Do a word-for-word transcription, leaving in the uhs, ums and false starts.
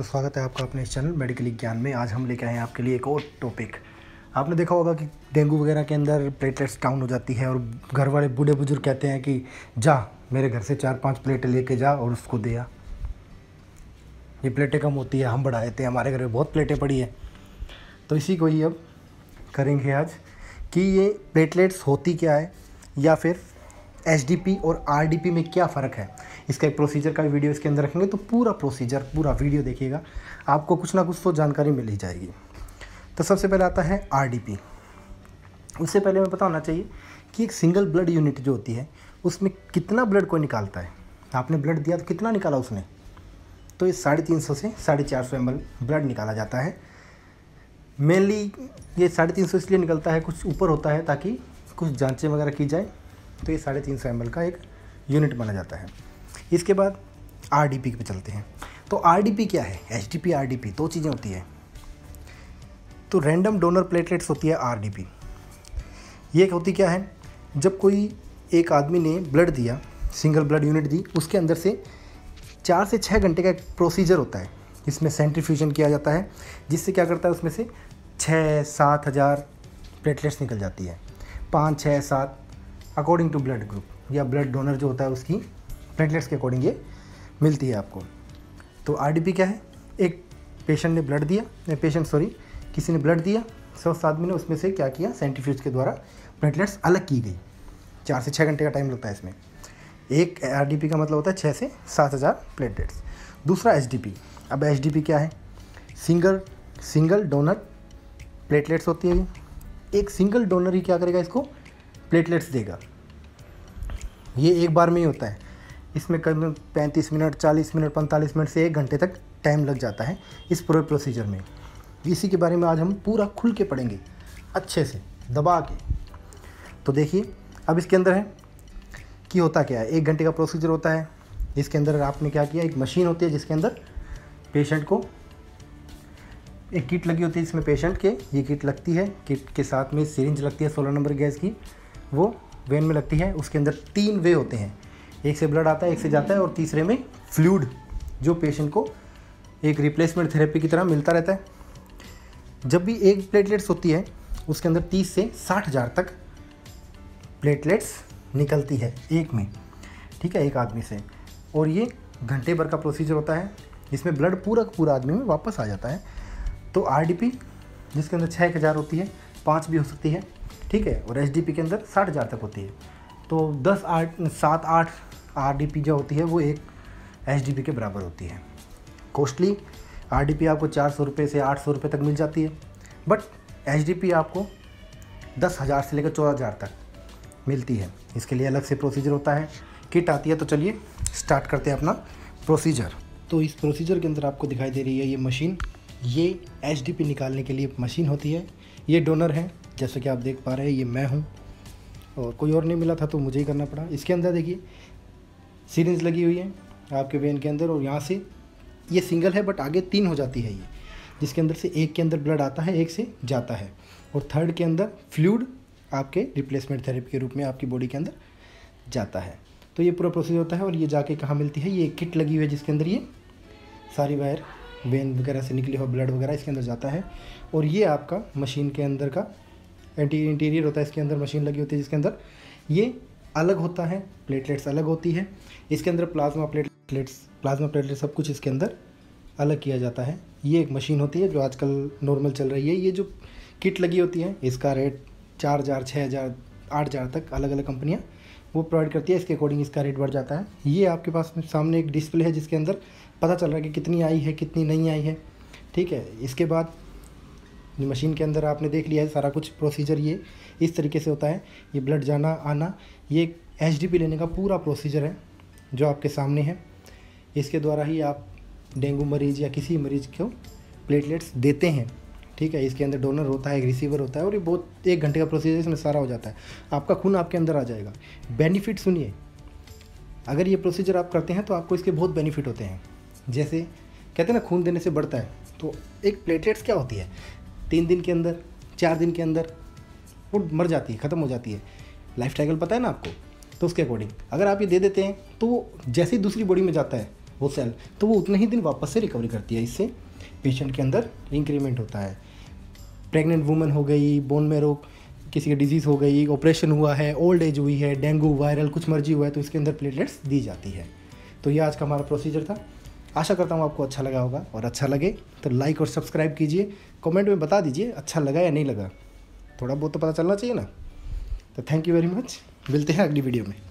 तो स्वागत है आपका अपने इस चैनल मेडिकली ज्ञान में। आज हम लेके आए हैं आपके लिए एक और टॉपिक। आपने देखा होगा कि डेंगू वगैरह के अंदर प्लेटलेट्स डाउन हो जाती है और घर वाले बूढ़े बुजुर्ग कहते हैं कि जा मेरे घर से चार पांच प्लेटें लेके जा और उसको दे आ, ये प्लेटें कम होती है, हम बढ़ा देते हैं, हमारे घर में बहुत प्लेटें पड़ी हैं। तो इसी को ही अब करेंगे आज कि ये प्लेटलेट्स होती क्या है या फिर एस डी पी और आर डी पी में क्या फ़र्क है। इसका एक प्रोसीजर का भी वीडियो इसके अंदर रखेंगे, तो पूरा प्रोसीजर पूरा वीडियो देखिएगा, आपको कुछ ना कुछ तो जानकारी मिल ही जाएगी। तो सबसे पहले आता है आर डी पी। उससे पहले हमें पता होना चाहिए कि एक सिंगल ब्लड यूनिट जो होती है उसमें कितना ब्लड कोई निकालता है। आपने ब्लड दिया तो कितना निकाला उसने, तो ये साढ़े तीन सौ से साढ़े चार सौ एम एल ब्लड निकाला जाता है। मेनली ये साढ़े तीन सौ इसलिए निकलता है, कुछ ऊपर होता है ताकि कुछ जाँचें वगैरह की जाए, तो ये साढ़े तीन सौ एम एल का एक यूनिट माना जाता है। इसके बाद आर डी पी पे चलते हैं। तो आर डी पी क्या है, H D P R D P दो चीज़ें होती है। तो रैंडम डोनर प्लेटलेट्स होती है आर डी पी। ये होती क्या है, जब कोई एक आदमी ने ब्लड दिया, सिंगल ब्लड यूनिट दी, उसके अंदर से चार से छः घंटे का प्रोसीजर होता है। इसमें सेंट्रीफ्यूजन किया जाता है, जिससे क्या करता है उसमें से छः सात हज़ार प्लेटलेट्स निकल जाती है, पाँच छः सात अकॉर्डिंग टू ब्लड ग्रुप या ब्लड डोनर जो होता है उसकी प्लेटलेट्स के अकॉर्डिंग ये मिलती है आपको। तो आरडीपी क्या है, एक पेशेंट ने ब्लड दिया, पेशेंट सॉरी किसी ने ब्लड दिया, सौ आदमी ने उसमें से क्या किया, सेंट्रीफ्यूज के द्वारा प्लेटलेट्स अलग की गई। चार से छः घंटे का टाइम लगता है इसमें। एक आरडीपी का मतलब होता है छः से सात हज़ार प्लेटलेट्स। दूसरा एचडीपी। अब एचडीपी क्या है, सिंगल सिंगल डोनर प्लेटलेट्स होती है। एक सिंगल डोनर ही क्या करेगा, इसको प्लेटलेट्स देगा। ये एक बार में ही होता है, इसमें करीब पैंतीस मिनट चालीस मिनट पैंतालीस मिनट से एक घंटे तक टाइम लग जाता है इस पूरे प्रोसीजर में। इसी के बारे में आज हम पूरा खुल के पढ़ेंगे, अच्छे से दबा के। तो देखिए अब इसके अंदर है कि होता क्या है, एक घंटे का प्रोसीजर होता है। इसके अंदर आपने क्या किया, एक मशीन होती है जिसके अंदर पेशेंट को एक किट लगी होती है, जिसमें पेशेंट के ये किट लगती है, किट के साथ में सिरिंज लगती है सोलह नंबर गैस की, वो वेन में लगती है। उसके अंदर तीन वे होते हैं, एक से ब्लड आता है, एक से जाता है, और तीसरे में फ्लूइड जो पेशेंट को एक रिप्लेसमेंट थेरेपी की तरह मिलता रहता है। जब भी एक प्लेटलेट्स होती है उसके अंदर तीस से साठ हज़ार तक प्लेटलेट्स निकलती है एक में, ठीक है, एक आदमी से। और ये घंटे भर का प्रोसीजर होता है, जिसमें ब्लड पूरा पूरा आदमी में वापस आ जाता है। तो आरडीपी जिसके अंदर छः हज़ार होती है, पाँच भी हो सकती है, ठीक है, और एसडीपी के अंदर साठ हज़ार तक होती है। तो दस आठ सात आठ आरडीपी जो होती है वो एक एसडीपी के बराबर होती है। कॉस्टली आरडीपी आपको चार सौ रुपये से आठ सौ रुपये तक मिल जाती है, बट एसडीपी आपको दस हज़ार से लेकर चौदह हज़ार तक मिलती है। इसके लिए अलग से प्रोसीजर होता है, किट आती है। तो चलिए स्टार्ट करते हैं अपना प्रोसीजर। तो इस प्रोसीजर के अंदर आपको दिखाई दे रही है ये मशीन, ये एसडीपी निकालने के लिए मशीन होती है। ये डोनर है, जैसे कि आप देख पा रहे हैं, ये मैं हूँ और कोई और नहीं मिला था तो मुझे ही करना पड़ा। इसके अंदर देखिए सिरिंज लगी हुई है आपके वेन के अंदर, और यहाँ से ये सिंगल है बट आगे तीन हो जाती है ये, जिसके अंदर से एक के अंदर ब्लड आता है, एक से जाता है, और थर्ड के अंदर फ्लूइड आपके रिप्लेसमेंट थेरेपी के रूप में आपकी बॉडी के अंदर जाता है। तो ये पूरा प्रोसीजर होता है। और ये जाके कहाँ मिलती है, ये किट लगी हुई है जिसके अंदर ये सारी वायर वेन वगैरह से निकले हुआ ब्लड वगैरह इसके अंदर जाता है। और ये आपका मशीन के अंदर का एंटी इंटीरियर होता है, इसके अंदर मशीन लगी होती है, जिसके अंदर ये अलग होता है, प्लेटलेट्स अलग होती है। इसके अंदर प्लाज्मा प्लेटलेट्स प्लाज्मा प्लेटलेट सब कुछ इसके अंदर अलग किया जाता है। ये एक मशीन होती है जो आजकल नॉर्मल चल रही है। ये जो किट लगी होती है इसका रेट चार हज़ार छः हज़ार आठ हज़ार तक अलग अलग कंपनियाँ वो प्रोवाइड करती है, इसके अकॉर्डिंग इसका रेट बढ़ जाता है। ये आपके पास सामने एक डिस्प्ले है जिसके अंदर पता चल रहा है कि कितनी आई है कितनी नहीं आई है, ठीक है। इसके बाद मशीन के अंदर आपने देख लिया है सारा कुछ प्रोसीजर, ये इस तरीके से होता है। ये ब्लड जाना आना, ये एचडीपी लेने का पूरा प्रोसीजर है जो आपके सामने है। इसके द्वारा ही आप डेंगू मरीज़ या किसी मरीज़ को प्लेटलेट्स देते हैं, ठीक है। इसके अंदर डोनर होता है, एक रिसीवर होता है, और ये बहुत एक घंटे का प्रोसीजर इसमें सारा हो जाता है। आपका खून आपके अंदर आ जाएगा। बेनिफिट सुनिए, अगर ये प्रोसीजर आप करते हैं तो आपको इसके बहुत बेनिफिट होते हैं। जैसे कहते हैं ना खून देने से बढ़ता है, तो एक प्लेटलेट्स क्या होती है, तीन दिन के अंदर चार दिन के अंदर वो मर जाती है, ख़त्म हो जाती है। लाइफ साइकिल पता है ना आपको, तो उसके अकॉर्डिंग अगर आप ये दे देते हैं तो जैसे ही दूसरी बॉडी में जाता है वो सेल, तो वो उतने ही दिन वापस से रिकवरी करती है। इससे पेशेंट के अंदर इंक्रीमेंट होता है। प्रेग्नेंट वूमन हो गई, बोन मेरो किसी की डिजीज़ हो गई, ऑपरेशन हुआ है, ओल्ड एज हुई है, डेंगू वायरल कुछ मर्जी हुआ है, तो इसके अंदर प्लेटलेट्स दी जाती है। तो यह आज का हमारा प्रोसीजर था। आशा करता हूँ आपको अच्छा लगा होगा, और अच्छा लगे तो लाइक और सब्सक्राइब कीजिए। कमेंट में बता दीजिए अच्छा लगा या नहीं लगा, थोड़ा बहुत तो पता चलना चाहिए ना। तो थैंक यू वेरी मच, मिलते हैं अगली वीडियो में।